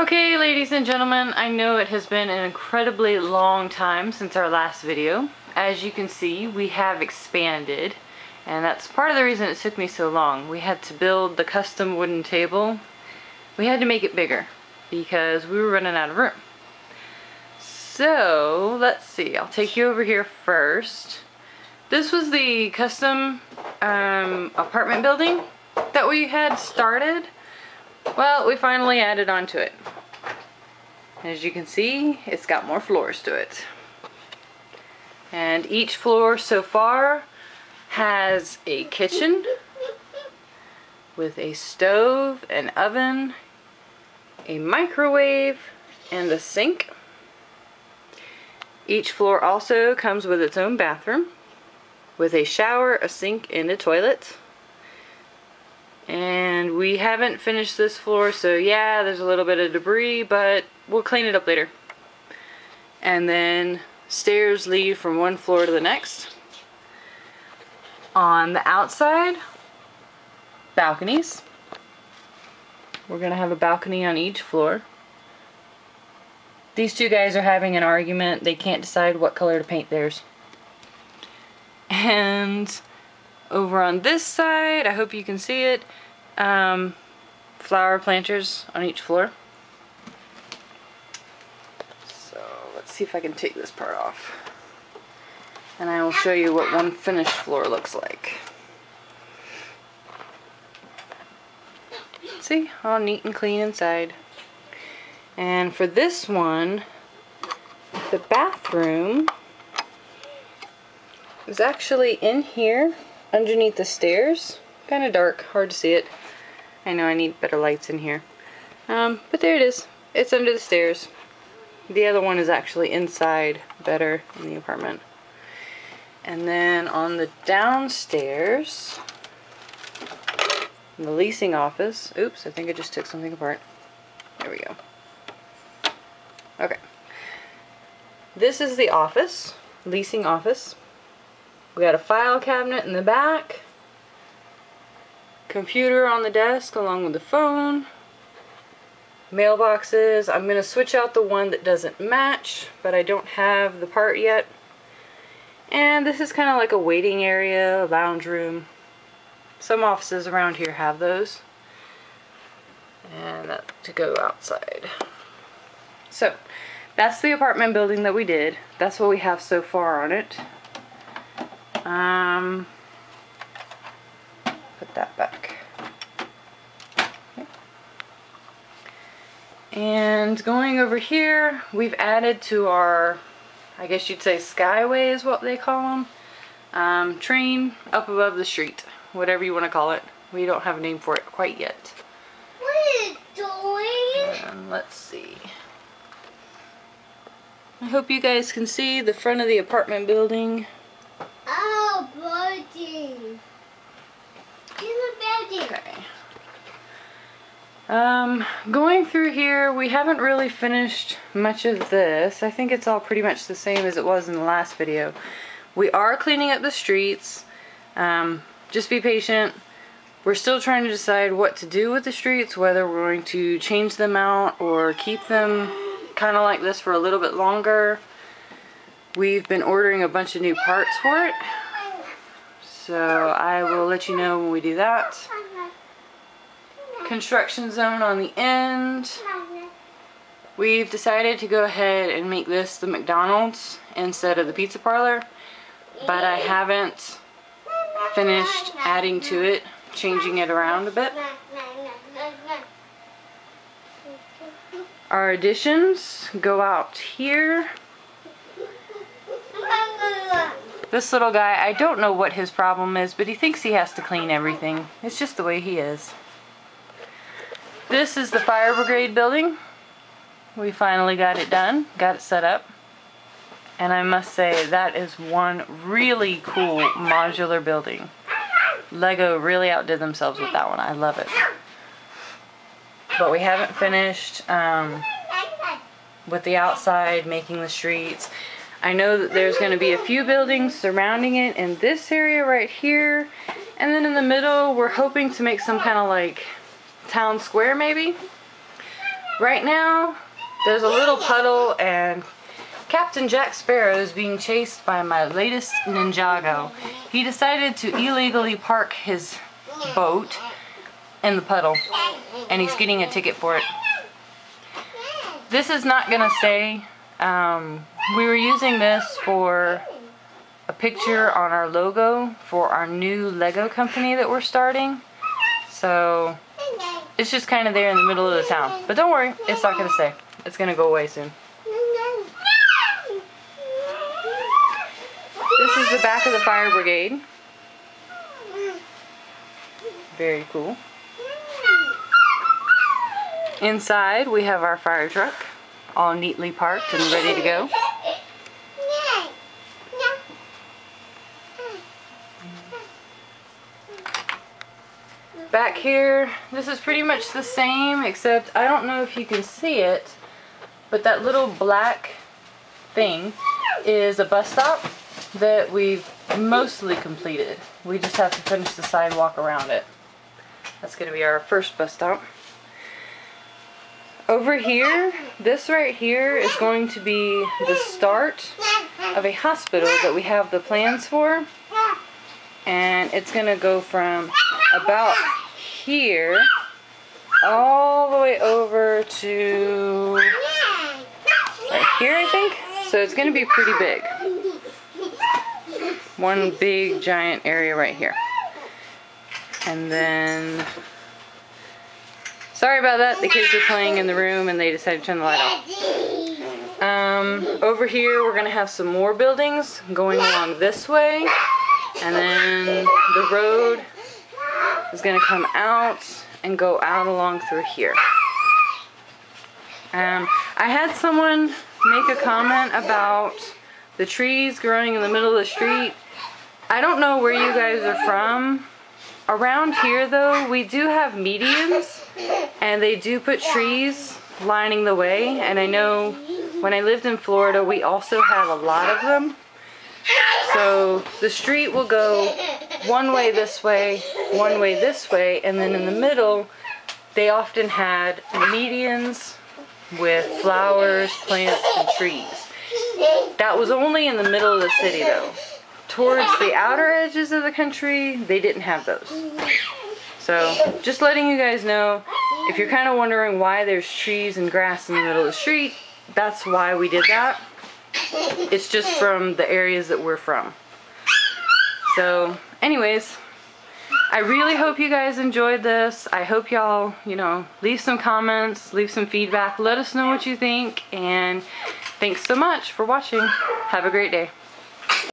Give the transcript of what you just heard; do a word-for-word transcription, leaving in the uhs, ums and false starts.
Okay, ladies and gentlemen, I know it has been an incredibly long time since our last video. As you can see, we have expanded, and that's part of the reason it took me so long. We had to build the custom wooden table. We had to make it bigger because we were running out of room. So, let's see. I'll take you over here first. This was the custom um, apartment building that we had started. Well, we finally added on to it. As you can see, it's got more floors to it. And each floor so far has a kitchen with a stove, an oven, a microwave, and a sink. Each floor also comes with its own bathroom with a shower, a sink, and a toilet. And we haven't finished this floor, so yeah, there's a little bit of debris, but we'll clean it up later. And then stairs lead from one floor to the next. On the outside, balconies. We're gonna have a balcony on each floor. These two guys are having an argument. They can't decide what color to paint theirs. And over on this side, I hope you can see it, um, flower planters on each floor. So let's see if I can take this part off. And I will show you what one finished floor looks like. See, all neat and clean inside. And for this one, the bathroom is actually in here underneath the stairs. Kind of dark, hard to see it. I know I need better lights in here. Um, but there it is. It's under the stairs. The other one is actually inside, better in the apartment. And then on the downstairs, in the leasing office. Oops, I think I just took something apart. There we go. Okay. This is the office, leasing office. We got a file cabinet in the back, computer on the desk along with the phone, mailboxes. I'm going to switch out the one that doesn't match, but I don't have the part yet. And this is kind of like a waiting area, a lounge room. Some offices around here have those. And that to go outside. So, that's the apartment building that we did. That's what we have so far on it. Um, put that back. Okay. And going over here, we've added to our, I guess you'd say skyway is what they call them. Um, train up above the street, whatever you want to call it. We don't have a name for it quite yet. What are you doing? And let's see. I hope you guys can see the front of the apartment building. Building. Building. Okay. Um, going through here, we haven't really finished much of this. I think it's all pretty much the same as it was in the last video. We are cleaning up the streets. Um, just be patient. We're still trying to decide what to do with the streets, whether we're going to change them out or keep them kind of like this for a little bit longer. We've been ordering a bunch of new parts for it. So I will let you know when we do that. Construction zone on the end. We've decided to go ahead and make this the McDonald's instead of the pizza parlor, but I haven't finished adding to it, changing it around a bit. Our additions go out here. This little guy, I don't know what his problem is, but he thinks he has to clean everything. It's just the way he is. This is the Fire Brigade building. We finally got it done, got it set up. And I must say, that is one really cool modular building. Lego really outdid themselves with that one. I love it. But we haven't finished um, with the outside, making the streets. I know that there's going to be a few buildings surrounding it in this area right here. And then in the middle, we're hoping to make some kind of like town square maybe. Right now, there's a little puddle and Captain Jack Sparrow is being chased by my latest Ninjago. He decided to illegally park his boat in the puddle, and he's getting a ticket for it. This is not gonna stay. Um, we were using this for a picture on our logo for our new Lego company that we're starting. So it's just kind of there in the middle of the town. But don't worry, it's not gonna stay. It's gonna go away soon. This is the back of the Fire Brigade. Very cool. Inside we have our fire truck, all neatly parked and ready to go. Back here, this is pretty much the same, except I don't know if you can see it, but that little black thing is a bus stop that we've mostly completed. We just have to finish the sidewalk around it. That's going to be our first bus stop. Over here, this right here is going to be the start of a hospital that we have the plans for. And it's going to go from about here all the way over to right here, I think. So it's going to be pretty big. One big giant area right here. And then... Sorry about that, the kids are playing in the room and they decided to turn the light off. Um, over here we're going to have some more buildings going along this way. And then the road is going to come out and go out along through here. Um, I had someone make a comment about the trees growing in the middle of the street. I don't know where you guys are from. Around here though, we do have medians, and they do put trees lining the way, and I know when I lived in Florida we also had a lot of them. So the street will go one way this way, one way this way, and then in the middle they often had medians with flowers, plants, and trees. That was only in the middle of the city though. Towards the outer edges of the country, they didn't have those. So, just letting you guys know, if you're kind of wondering why there's trees and grass in the middle of the street, that's why we did that. It's just from the areas that we're from. So, anyways, I really hope you guys enjoyed this. I hope y'all, you know, leave some comments, leave some feedback, let us know what you think, and thanks so much for watching. Have a great day.